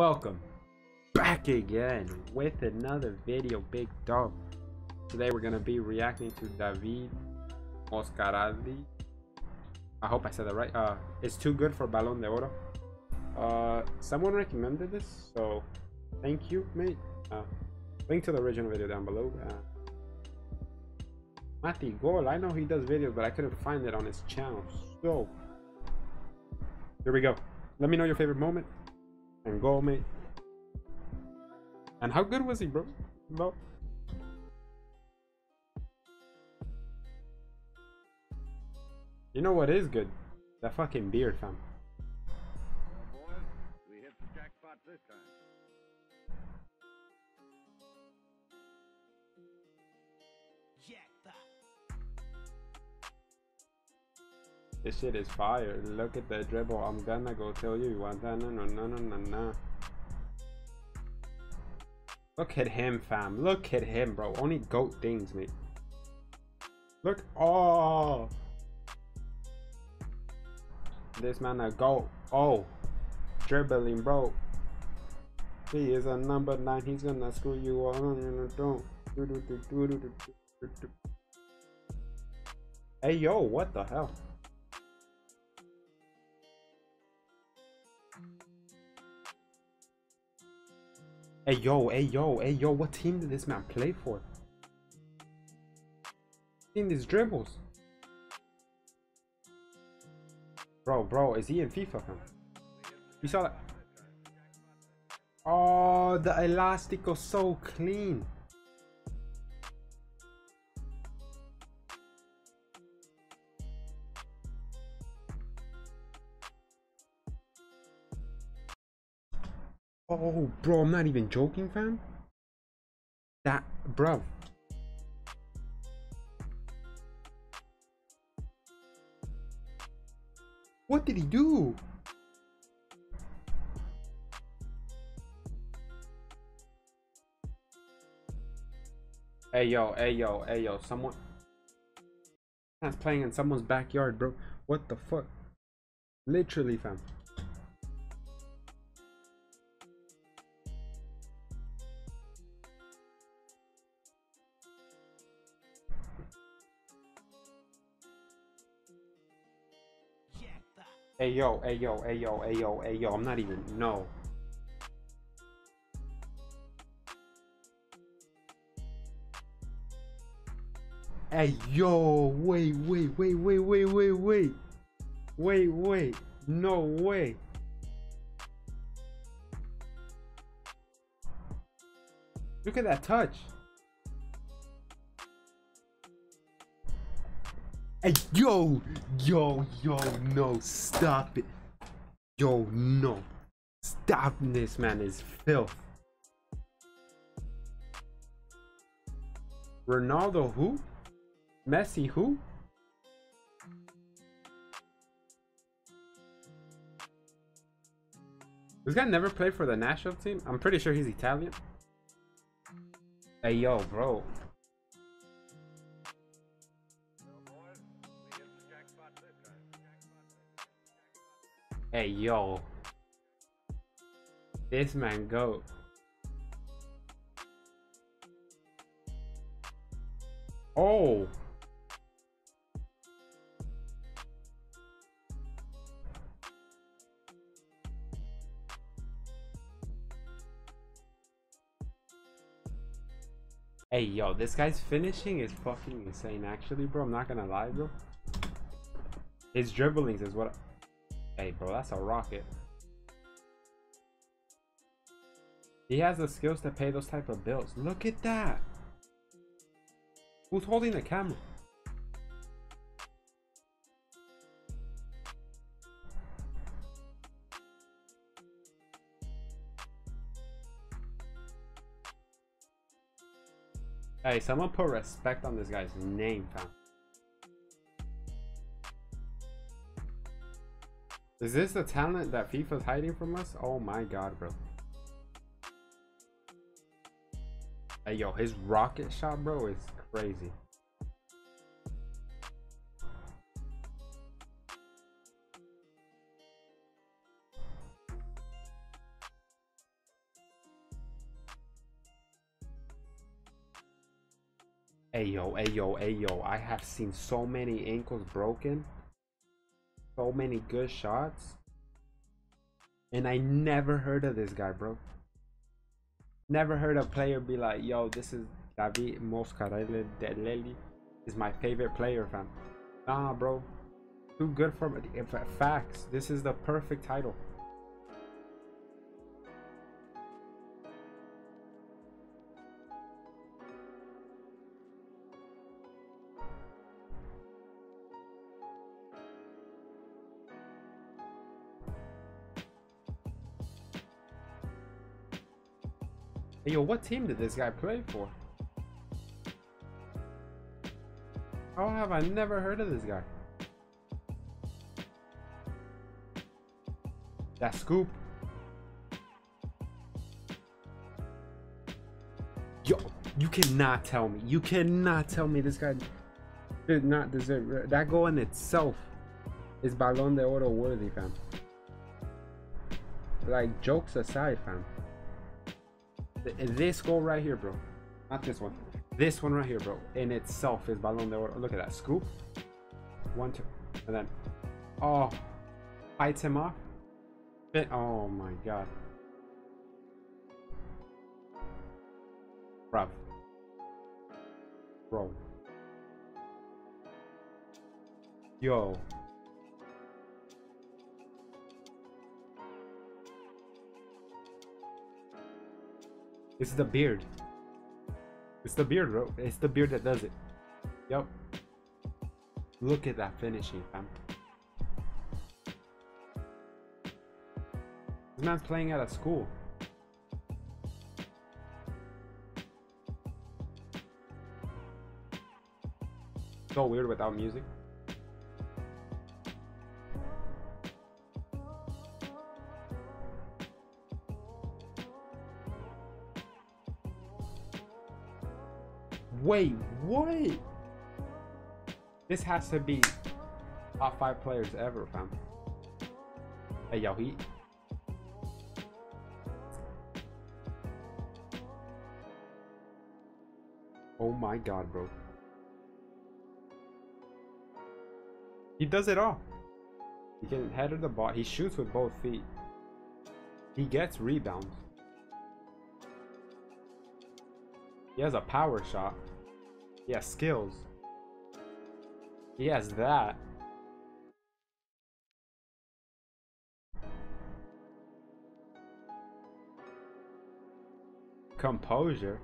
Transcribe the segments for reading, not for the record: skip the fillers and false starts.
Welcome back again with another video, big dog. Today we're gonna be reacting to Davide Moscardelli. I hope I said that right. It's Too Good for Ballon d'Or. Someone recommended this, so thank you, mate. Link to the original video down below. Matigol, I know he does videos, but I couldn't find it on his channel. So here we go. Let me know your favorite moment. And go, mate. And how good was he, bro? No. You know what is good? That fucking beard, fam. Boys, we hit the jackpot this time. This shit is fire. Look at the dribble. I'm gonna go tell you. No. Look at him, fam. Look at him, bro. Only goat things, mate. Look. Oh. This man a goat. Oh. Dribbling, bro. He is a number 9. He's gonna screw you all. Don't. Hey, yo. What the hell? Hey yo, what team did this man play for? In these dribbles. Bro, is he in FIFA? Huh? You saw that? Oh, the elastico so clean. Oh, bro, I'm not even joking, fam. That, bro. What did he do? Hey, yo, someone. That's playing in someone's backyard, bro. What the fuck? Literally, fam. Hey yo, I'm not even, no. Hey yo, wait, no way. Look at that touch. Hey, yo, no, stop it. Yo, no. Stop this, man, is filth. Ronaldo who? Messi who? This guy never played for the national team. I'm pretty sure he's Italian. Hey, yo, bro. Hey yo, this man goat. Oh, hey yo, this guy's finishing is fucking insane. Actually, bro, I'm not gonna lie, bro. His dribblings is what. Hey bro, that's a rocket. He has the skills to pay those type of bills. Look at that. Who's holding the camera? Hey, someone put respect on this guy's name, fam. Is this the talent that FIFA's hiding from us? Oh my god, bro. Hey yo, his rocket shot, bro, is crazy. Ayo, ayo, ayo. I have seen so many ankles broken. So many good shots. And I never heard of this guy, bro. Never heard a player be like, yo, this is Davide Moscardelli. Is my favorite player, fam. Nah, bro. Too good for me. Facts. This is the perfect title. Hey, yo, what team did this guy play for? How have I never heard of this guy? That scoop. Yo, you cannot tell me. You cannot tell me this guy did not deserve that goal in itself. Is Ballon d'Or worthy, fam? Like, jokes aside, fam. This goal right here, bro. Not this one. This one right here, bro. In itself is Ballon d'Or. Look at that. Scoop. 1, 2. And then. Oh. Fights him off. Oh my god. Bruv. Bro. Yo. It's the beard. It's the beard, bro. It's the beard that does it. Yup. Look at that finishing, fam. This man's playing out of school. So weird without music. Wait, what? This has to be top 5 players ever, fam. Hey, yo, he. Oh my god, bro. He does it all. He can header the ball. He shoots with both feet. He gets rebounds. He has a power shot. He has skills. He has that. Composure.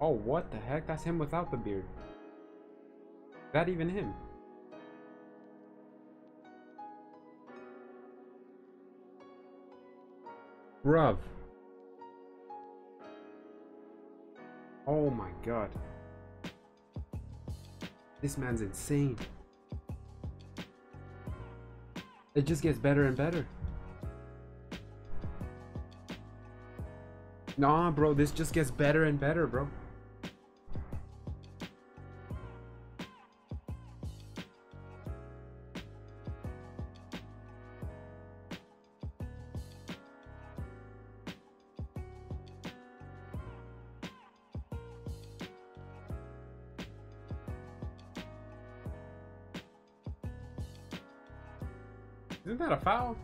Oh, what the heck? That's him without the beard. Is that even him? Bruv. Oh my god. This man's insane. It just gets better and better. Nah, bro, this just gets better and better, bro. Isn't that a foul?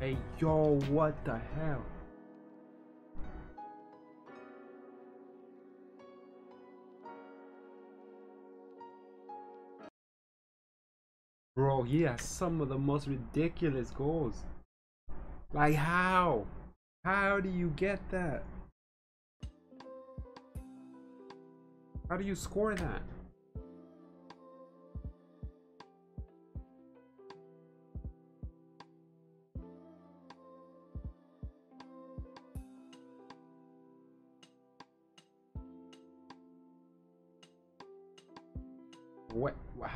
Hey, yo, what the hell? Bro, he has some of the most ridiculous goals. Like, how? How do you get that? How do you score that?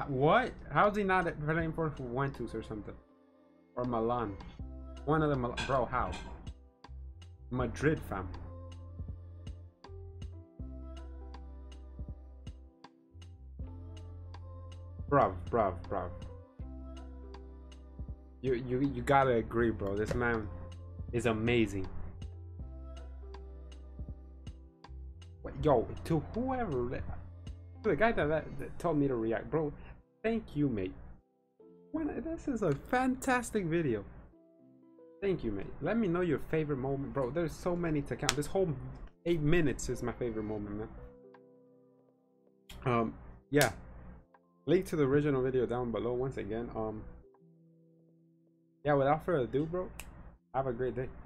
What? How's he not playing for Juventus or something? Or Milan? One of the Milan. Bro, how? Madrid, fam. Bruv. You gotta agree, bro. This man is amazing. yo, to whoever, to the guy that told me to react, bro, thank you, mate. This is a fantastic video. Thank you, mate. Let me know your favorite moment, bro. There's so many to count. This whole 8 minutes is my favorite moment, man. Yeah, link to the original video down below once again. Yeah, without further ado, bro, have a great day.